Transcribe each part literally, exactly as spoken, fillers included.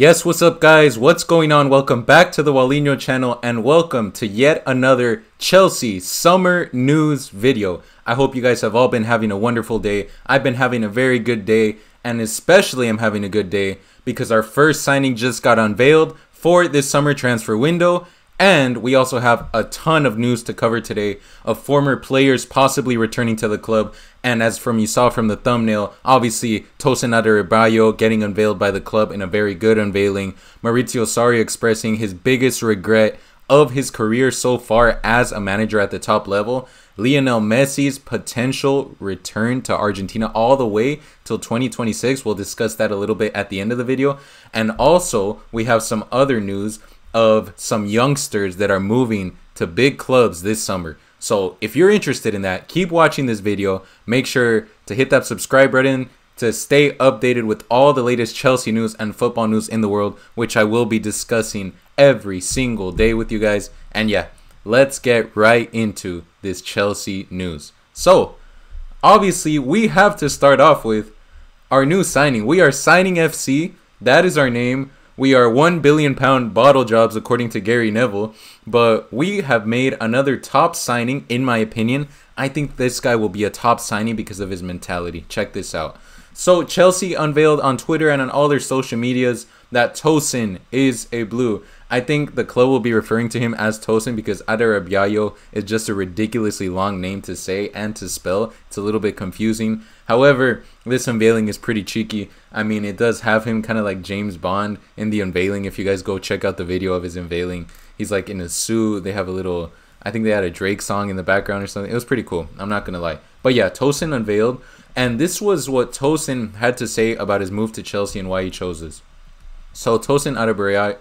Yes, what's up guys, what's going on? Welcome back to the Walinho channel and welcome to yet another Chelsea summer news video. I hope you guys have all been having a wonderful day. I've been having a very good day, and especially I'm having a good day because our first signing just got unveiled for this summer transfer window. And we also have a ton of news to cover today of former players possibly returning to the club. And as from you saw from the thumbnail, obviously Tosin Adarabioyo getting unveiled by the club in a very good unveiling. Maurizio Sarri expressing his biggest regret of his career so far as a manager at the top level. Lionel Messi's potential return to Argentina all the way till twenty twenty-six. We'll discuss that a little bit at the end of the video. And also we have some other news of some youngsters that are moving to big clubs this summer. So if you're interested in that, keep watching this video. Make sure to hit that subscribe button to stay updated with all the latest Chelsea news and football news in the world, which I will be discussing every single day with you guys. And yeah, let's get right into this Chelsea news. So obviously we have to start off with our new signing. We are signing F C. That is our name. We are one billion pound bottle jobs according to Gary Neville, but we have made another top signing in my opinion. I think this guy will be a top signing because of his mentality. Check this out. So Chelsea unveiled on Twitter and on all their social medias that Tosin is a blue. I think the club will be referring to him as Tosin because Adarabioyo is just a ridiculously long name to say and to spell. It's a little bit confusing. However, this unveiling is pretty cheeky. I mean, it does have him kind of like James Bond in the unveiling. If you guys go check out the video of his unveiling, he's like in a suit. They have a little, I think they had a Drake song in the background or something. It was pretty cool, I'm not going to lie. But yeah, Tosin unveiled. And this was what Tosin had to say about his move to Chelsea and why he chose this. So Tosin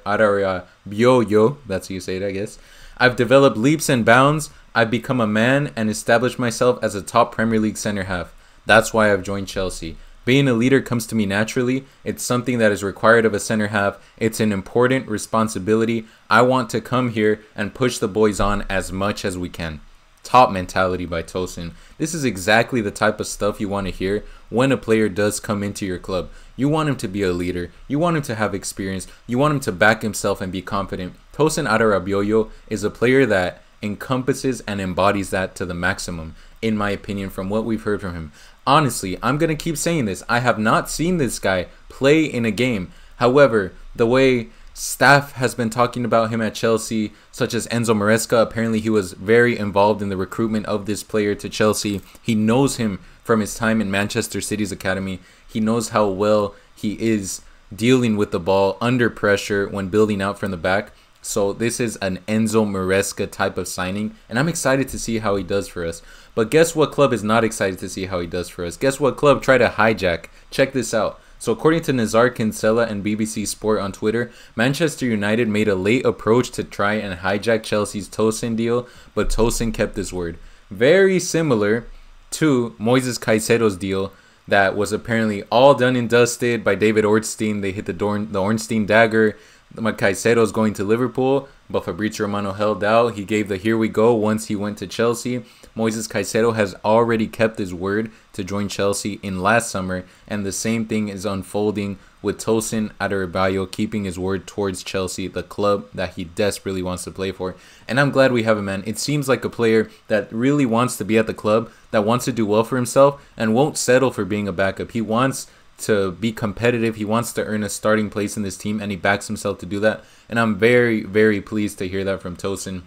Adarabioyo, that's how you say it, I guess. I've developed leaps and bounds. I've become a man and established myself as a top Premier League center half. That's why I've joined Chelsea. Being a leader comes to me naturally. It's something that is required of a center half. It's an important responsibility. I want to come here and push the boys on as much as we can. Top mentality by Tosin. This is exactly the type of stuff you want to hear when a player does come into your club. You want him to be a leader. You want him to have experience. You want him to back himself and be confident. Tosin Adarabioyo is a player that encompasses and embodies that to the maximum, in my opinion, from what we've heard from him. Honestly, I'm going to keep saying this. I have not seen this guy play in a game. However, the way staff has been talking about him at Chelsea, such as Enzo Maresca, apparently he was very involved in the recruitment of this player to Chelsea. He knows him from his time in Manchester City's academy. He knows how well he is dealing with the ball under pressure when building out from the back. So this is an Enzo Maresca type of signing, and I'm excited to see how he does for us. But guess what club is not excited to see how he does for us? Guess what club tried to hijack? Check this out. So according to Nizar Kinsella and B B C Sport on Twitter, Manchester United made a late approach to try and hijack Chelsea's Tosin deal, but Tosin kept his word. Very similar to Moises Caicedo's deal that was apparently all done and dusted by David Ornstein. They hit the, Dorn the Ornstein dagger. Caicedo's going to Liverpool, but Fabrizio Romano held out. He gave the here we go once he went to Chelsea. Moises Caicedo has already kept his word to join Chelsea in last summer, and the same thing is unfolding with Tosin Adarabioyo keeping his word towards Chelsea, the club that he desperately wants to play for. And I'm glad we have him, man. It seems like a player that really wants to be at the club, that wants to do well for himself, and won't settle for being a backup. He wants to be competitive. He wants to earn a starting place in this team, and he backs himself to do that. And I'm very, very pleased to hear that from Tosin.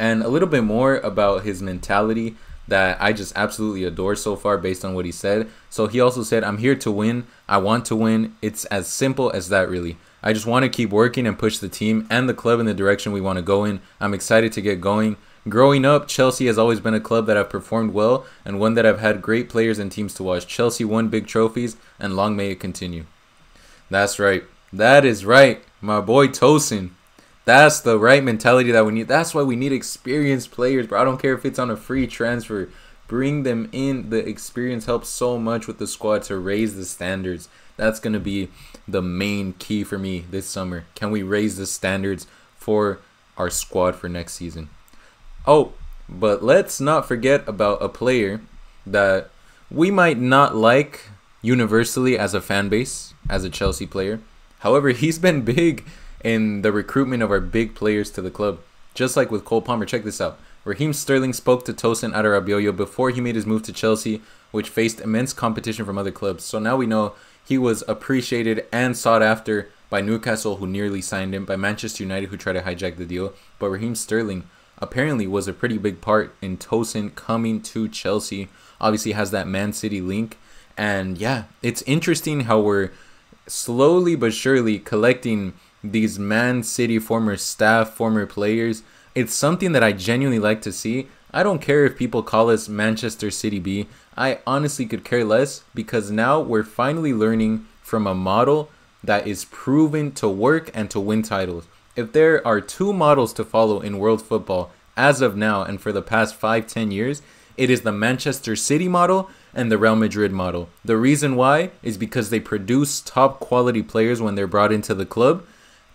And a little bit more about his mentality that I just absolutely adore so far based on what he said. So he also said, I'm here to win. I want to win. It's as simple as that, really. I just want to keep working and push the team and the club in the direction we want to go in. I'm excited to get going. Growing up, Chelsea has always been a club that I've performed well and one that I've had great players and teams to watch. Chelsea won big trophies, and long may it continue. That's right. That is right. My boy Tosin. That's the right mentality that we need. That's why we need experienced players, bro. I don't care if it's on a free transfer. Bring them in. The experience helps so much with the squad to raise the standards. That's going to be the main key for me this summer. Can we raise the standards for our squad for next season? Oh, but let's not forget about a player that we might not like universally as a fan base, as a Chelsea player, However, he's been big in the recruitment of our big players to the club. Just like with Cole Palmer, check this out. Raheem Sterling spoke to Tosin Adarabioyo before he made his move to Chelsea, which faced immense competition from other clubs. So now we know he was appreciated and sought after by Newcastle, who nearly signed him, by Manchester United, who tried to hijack the deal. But Raheem Sterling apparently was a pretty big part in Tosin coming to Chelsea. Obviously has that Man City link. And yeah, it's interesting how we're slowly but surely collecting these Man City former staff, former players. It's something that I genuinely like to see. I don't care if people call us Manchester City B. I honestly could care less, because now we're finally learning from a model that is proven to work and to win titles. If there are two models to follow in world football as of now and for the past five, ten years, it is the Manchester City model and the Real Madrid model. The reason why is because they produce top quality players when they're brought into the club,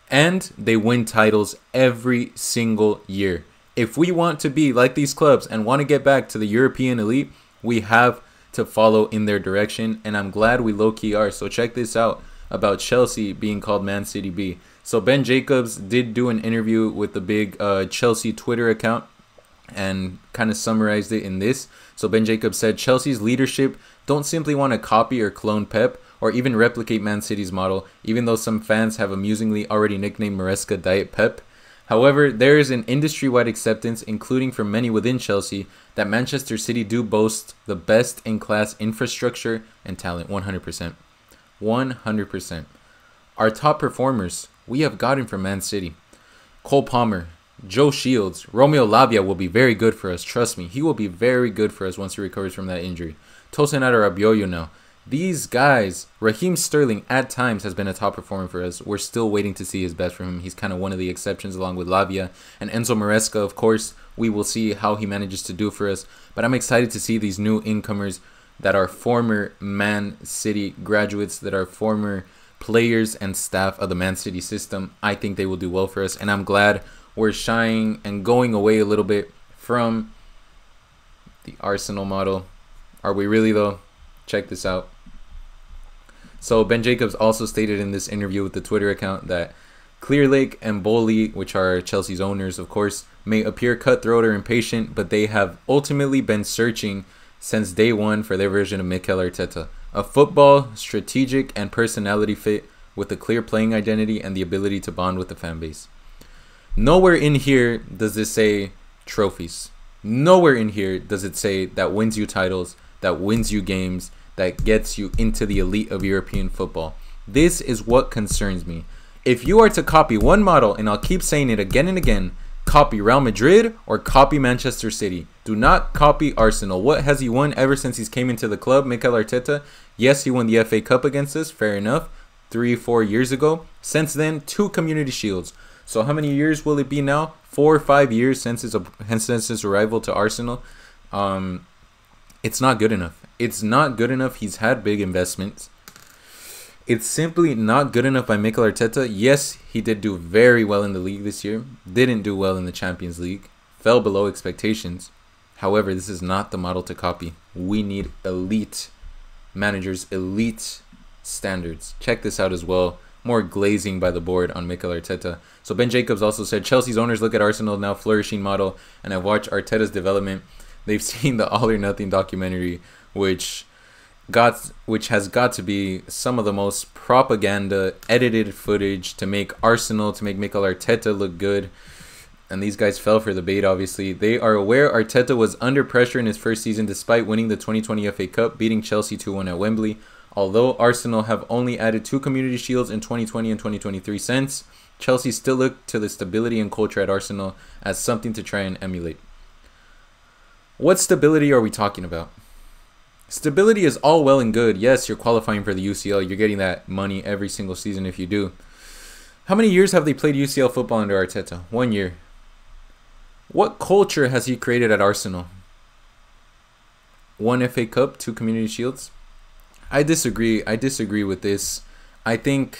and they win titles every single year. If we want to be like these clubs and want to get back to the European elite, we have to follow in their direction, and I'm glad we low-key are. So check this out about Chelsea being called Man City B. So Ben Jacobs did do an interview with the big uh, Chelsea Twitter account and kind of summarized it in this. So Ben Jacobs said, Chelsea's leadership don't simply want to copy or clone Pep or even replicate Man City's model, even though some fans have amusingly already nicknamed Maresca Diet Pep. However, there is an industry-wide acceptance, including from many within Chelsea, that Manchester City do boast the best-in-class infrastructure and talent. one hundred percent. one hundred percent. Our top performers we have gotten from Man City. Cole Palmer, Joe Shields, Romeo Lavia will be very good for us. Trust me, he will be very good for us once he recovers from that injury. Tosin Adarabioyo now. These guys, Raheem Sterling at times has been a top performer for us. We're still waiting to see his best from him. He's kind of one of the exceptions along with Lavia. And Enzo Maresca, of course, we will see how he manages to do for us. But I'm excited to see these new incomers that are former Man City graduates, that are former players and staff of the Man City system. I think they will do well for us. And I'm glad we're shying and going away a little bit from the Arsenal model. Are we really, though? Check this out. So Ben Jacobs also stated in this interview with the Twitter account that Clearlake and Bowley, which are Chelsea's owners, of course, may appear cutthroat or impatient, but they have ultimately been searching since day one for their version of Mikel Arteta. A football, strategic, and personality fit with a clear playing identity and the ability to bond with the fan base. Nowhere in here does this say trophies. Nowhere in here does it say that wins you titles, that wins you games, that gets you into the elite of European football. This is what concerns me. If you are to copy one model, and I'll keep saying it again and again, copy Real Madrid or copy Manchester City. Do not copy Arsenal. What has he won ever since he's came into the club, Mikel Arteta? Yes, he won the F A Cup against us, fair enough, three, four years ago. Since then, two Community Shields. So how many years will it be now? Four or five years since his, since his arrival to Arsenal. Um, it's not good enough. It's not good enough. He's had big investments. It's simply not good enough by Mikel Arteta. Yes, he did do very well in the league this year. Didn't do well in the Champions League. Fell below expectations. However, this is not the model to copy. We need elite managers, elite standards. Check this out as well. More glazing by the board on Mikel Arteta. So Ben Jacobs also said, Chelsea's owners look at Arsenal now flourishing model, and I've watched Arteta's development. They've seen the All or Nothing documentary, which got which has got to be some of the most propaganda edited footage to make Arsenal, to make Mikel Arteta look good. And these guys fell for the bait, obviously. They are aware Arteta was under pressure in his first season despite winning the twenty twenty F A Cup, beating Chelsea two one at Wembley. Although Arsenal have only added two Community Shields in twenty twenty and twenty twenty-three since, Chelsea still look to the stability and culture at Arsenal as something to try and emulate. What stability are we talking about? Stability is all well and good. Yes, you're qualifying for the U C L. You're getting that money every single season if you do. How many years have they played U C L football under Arteta? One year. What culture has he created at Arsenal? One F A Cup, two Community Shields. I disagree. I disagree with this. I think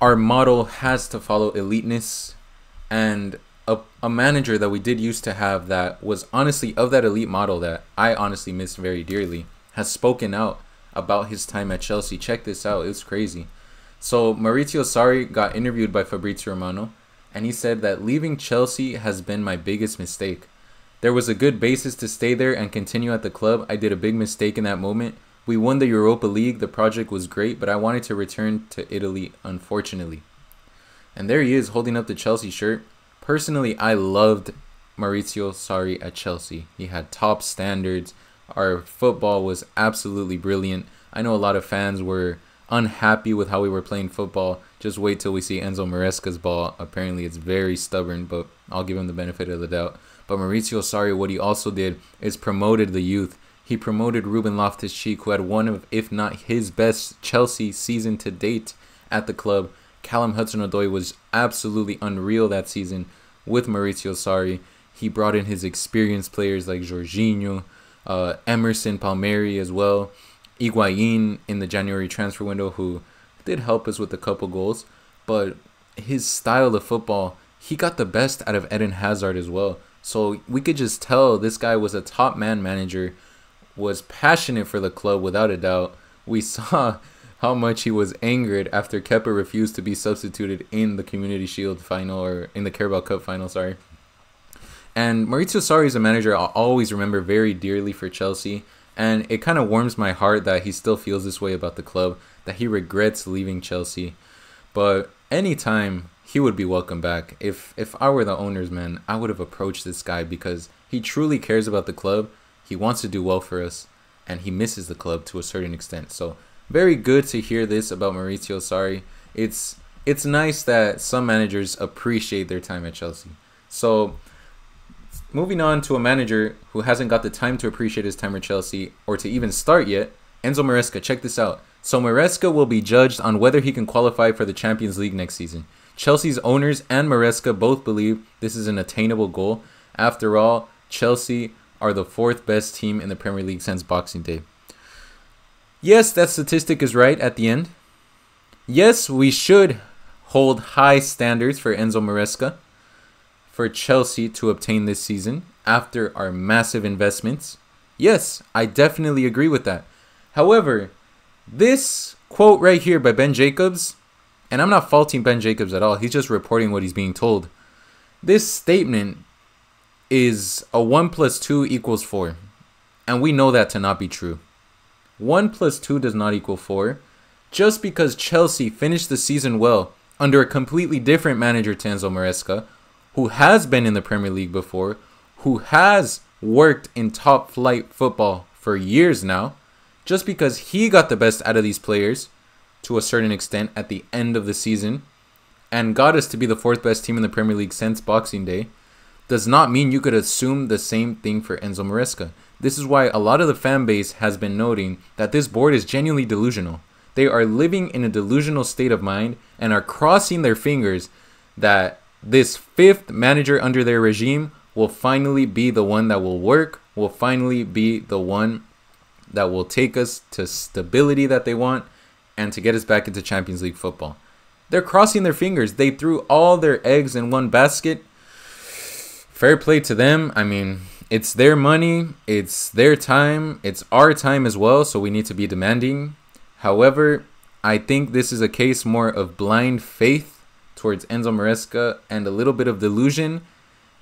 our model has to follow eliteness, and A, a manager that we did used to have that was honestly of that elite model that I honestly miss very dearly has spoken out about his time at Chelsea. Check this out. It's crazy. So Maurizio Sarri got interviewed by Fabrizio Romano, and he said that leaving Chelsea has been my biggest mistake. There was a good basis to stay there and continue at the club. I did a big mistake in that moment. We won the Europa League. The project was great, but I wanted to return to Italy, unfortunately. And there he is holding up the Chelsea shirt. Personally, I loved Maurizio Sarri at Chelsea. He had top standards. Our football was absolutely brilliant. I know a lot of fans were unhappy with how we were playing football. Just wait till we see Enzo Maresca's ball. Apparently it's very stubborn, but I'll give him the benefit of the doubt. But Maurizio Sarri, what he also did is promoted the youth. He promoted Ruben Loftus-Cheek, who had one of, if not his best, Chelsea season to date at the club. Callum Hudson-Odoi was absolutely unreal that season with Maurizio Sarri. He brought in his experienced players like Jorginho, uh, Emerson Palmieri as well, Higuain in the January transfer window, who did help us with a couple goals. But his style of football, he got the best out of Eden Hazard as well. So we could just tell this guy was a top man manager, was passionate for the club without a doubt. We saw how much he was angered after Kepa refused to be substituted in the Community Shield final, or in the Carabao Cup final, sorry. And Maurizio Sarri is a manager I'll always remember very dearly for Chelsea. And it kind of warms my heart that he still feels this way about the club, that he regrets leaving Chelsea. But anytime he would be welcome back. If if I were the owners, man, I would have approached this guy because he truly cares about the club. He wants to do well for us, and he misses the club to a certain extent. So very good to hear this about Maurizio Sarri. It's it's nice that some managers appreciate their time at Chelsea. So moving on to a manager who hasn't got the time to appreciate his time at Chelsea or to even start yet, Enzo Maresca. Check this out. So Maresca will be judged on whether he can qualify for the Champions League next season. Chelsea's owners and Maresca both believe this is an attainable goal. After all, Chelsea are the fourth best team in the Premier League since Boxing Day. Yes, that statistic is right at the end. Yes, we should hold high standards for Enzo Maresca, for Chelsea to obtain this season after our massive investments. Yes, I definitely agree with that. However, this quote right here by Ben Jacobs, and I'm not faulting Ben Jacobs at all. He's just reporting what he's being told. This statement is a one plus two equals four. And we know that to not be true. one plus two does not equal four. Just because Chelsea finished the season well under a completely different manager to Enzo Maresca, who has been in the Premier League before, who has worked in top flight football for years now, just because he got the best out of these players to a certain extent at the end of the season and got us to be the fourth best team in the Premier League since Boxing Day, does not mean you could assume the same thing for Enzo Maresca. This is why a lot of the fan base has been noting that this board is genuinely delusional. They are living in a delusional state of mind and are crossing their fingers that this fifth manager under their regime will finally be the one that will work, will finally be the one that will take us to stability that they want, and to get us back into Champions League football. They're crossing their fingers. They threw all their eggs in one basket. Fair play to them. I mean, it's their money. It's their time. It's our time as well, so we need to be demanding. However, I think this is a case more of blind faith towards Enzo Maresca and a little bit of delusion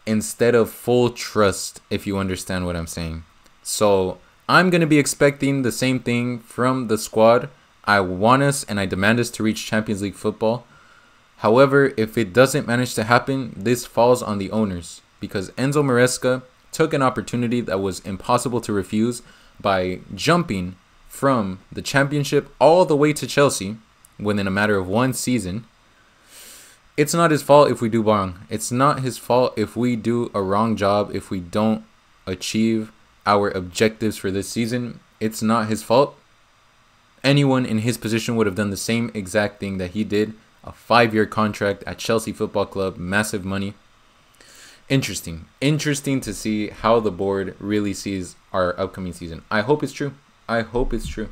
instead of full trust, if you understand what I'm saying. So I'm going to be expecting the same thing from the squad. I want us and I demand us to reach Champions League football. However, if it doesn't manage to happen, this falls on the owners because Enzo Maresca took an opportunity that was impossible to refuse by jumping from the championship all the way to Chelsea within a matter of one season. It's not his fault if we do wrong. It's not his fault if we do a wrong job, if we don't achieve our objectives for this season. It's not his fault. Anyone in his position would have done the same exact thing that he did. A five-year contract at Chelsea Football Club, massive money. Interesting. Interesting to see how the board really sees our upcoming season. I hope it's true. I hope it's true.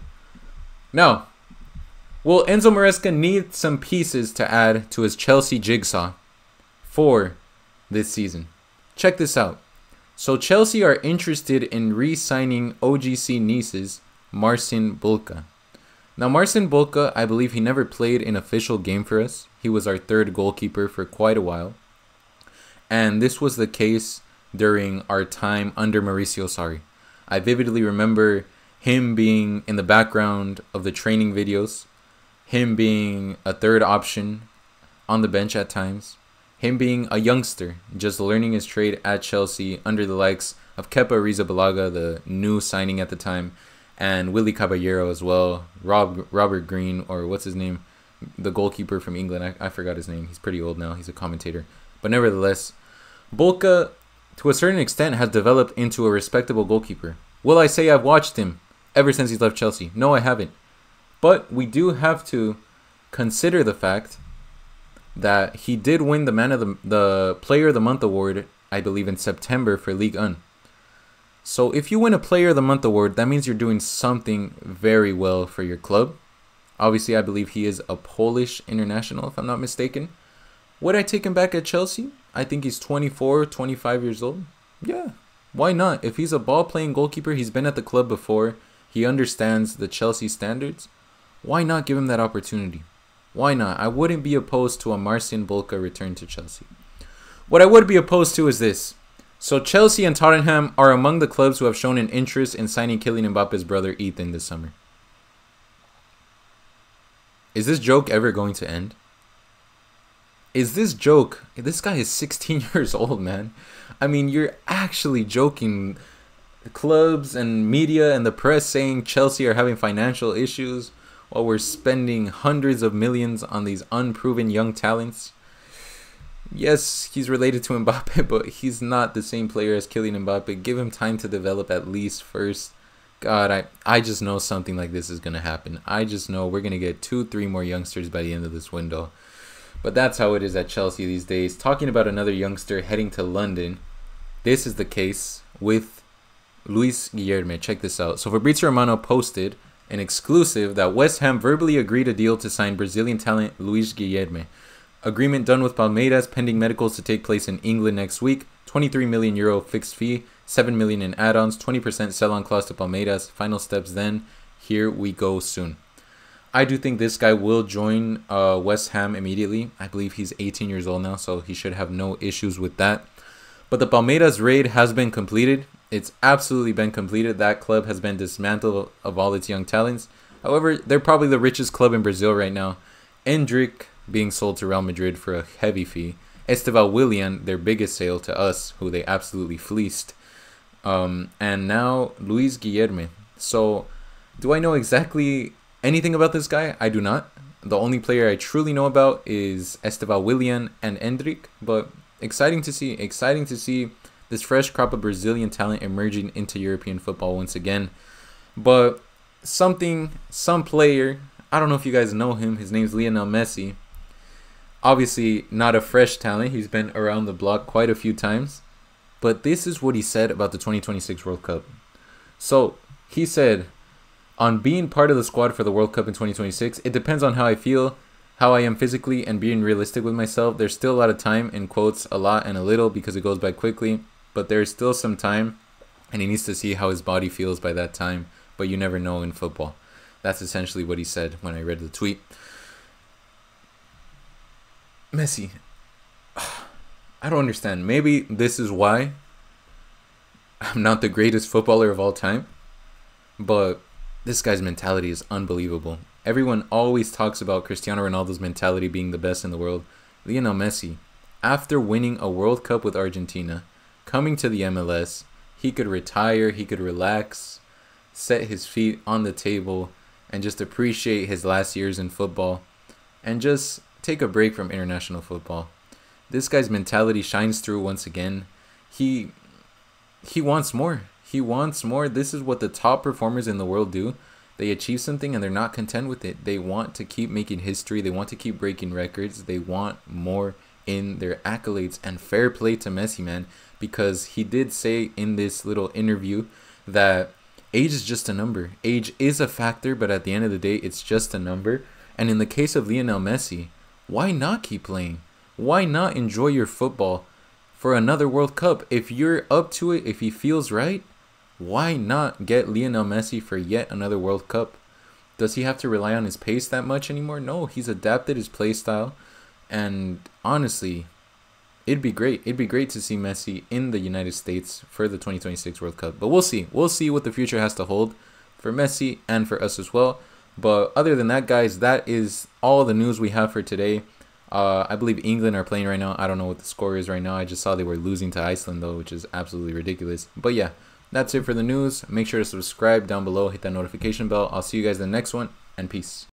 Now, will Enzo Maresca need some pieces to add to his Chelsea jigsaw for this season? Check this out. So Chelsea are interested in re-signing O G C Nice's Marcin Bulka. Now Marcin Bulka, I believe he never played an official game for us. He was our third goalkeeper for quite a while. And this was the case during our time under Maurizio Sarri. I vividly remember him being in the background of the training videos, him being a third option on the bench at times, him being a youngster just learning his trade at Chelsea under the likes of Kepa Arrizabalaga, the new signing at the time, and Willie Caballero as well, Rob Robert Green, or what's his name, the goalkeeper from England. I, I forgot his name. He's pretty old now. He's a commentator. But nevertheless, Bulka, to a certain extent, has developed into a respectable goalkeeper. Will I say I've watched him ever since he's left Chelsea? No, I haven't. But we do have to consider the fact that he did win the man of the, the Player of the Month award, I believe, in September for Ligue one. So if you win a Player of the Month award, that means you're doing something very well for your club. Obviously, I believe he is a Polish international, if I'm not mistaken. Would I take him back at Chelsea? I think he's twenty-four, twenty-five years old. Yeah, why not? If he's a ball-playing goalkeeper, he's been at the club before, he understands the Chelsea standards, why not give him that opportunity? Why not? I wouldn't be opposed to a Marcin Bulka return to Chelsea. What I would be opposed to is this. So Chelsea and Tottenham are among the clubs who have shown an interest in signing Kylian Mbappe's brother Ethan this summer. Is this joke ever going to end? Is this joke? This guy is sixteen years old, man. I mean, you're actually joking. The clubs and media and the press saying Chelsea are having financial issues while we're spending hundreds of millions on these unproven young talents. Yes, he's related to Mbappe, but he's not the same player as Kylian Mbappe. Give him time to develop at least first. God, I, I just know something like this is going to happen. I just know we're going to get two, three more youngsters by the end of this window. But that's how it is at Chelsea these days. Talking about another youngster heading to London, this is the case with Luis Guilherme. Check this out. So Fabrizio Romano posted an exclusive that West Ham verbally agreed a deal to sign Brazilian talent Luis Guilherme. Agreement done with Palmeiras, pending medicals to take place in England next week. twenty-three million euro fixed fee, seven million in add-ons, twenty percent sell-on clause to Palmeiras. Final steps then. Here we go soon. I do think this guy will join uh, West Ham immediately. I believe he's eighteen years old now, so he should have no issues with that. But the Palmeiras raid has been completed. It's absolutely been completed. That club has been dismantled of all its young talents. However, they're probably the richest club in Brazil right now. Endrick being sold to Real Madrid for a heavy fee. Estevão Willian, their biggest sale to us, who they absolutely fleeced. Um, and now, Luis Guilherme. So, do I know exactly anything about this guy? I do not. The only player I truly know about is Estevão Willian and Endrick. But, exciting to see. Exciting to see this fresh crop of Brazilian talent emerging into European football once again. But, something, some player, I don't know if you guys know him. His name's Lionel Messi. Obviously, not a fresh talent. He's been around the block quite a few times. But this is what he said about the twenty twenty-six World Cup. So, he said, on being part of the squad for the World Cup in twenty twenty-six, it depends on how I feel, how I am physically, and being realistic with myself. There's still a lot of time, in quotes, a lot and a little, because it goes by quickly. But there's still some time, and he needs to see how his body feels by that time. But you never know in football. That's essentially what he said when I read the tweet. Messi, I don't understand. Maybe this is why I'm not the greatest footballer of all time, but this guy's mentality is unbelievable. Everyone always talks about Cristiano Ronaldo's mentality being the best in the world. Lionel Messi, after winning a World Cup with Argentina, coming to the M L S, he could retire, he could relax, set his feet on the table, and just appreciate his last years in football, and just take a break from international football. This guy's mentality shines through once again. He he wants more. He wants more. This is what the top performers in the world do. They achieve something and they're not content with it. They want to keep making history. They want to keep breaking records. They want more in their accolades. And fair play to Messi, man, because he did say in this little interview that age is just a number. Age is a factor, but at the end of the day, it's just a number. And in the case of Lionel Messi, why not keep playing? Why not enjoy your football for another World Cup? If you're up to it, if he feels right, why not get Lionel Messi for yet another World Cup? Does he have to rely on his pace that much anymore? No, he's adapted his play style. And honestly, it'd be great. It'd be great to see Messi in the United States for the twenty twenty-six World Cup. But we'll see. We'll see what the future has to hold for Messi and for us as well. But other than that, guys, that is all the news we have for today. Uh, I believe England are playing right now. I don't know what the score is right now. I just saw they were losing to Iceland, though, which is absolutely ridiculous. But yeah, that's it for the news. Make sure to subscribe down below. Hit that notification bell. I'll see you guys in the next one, and peace.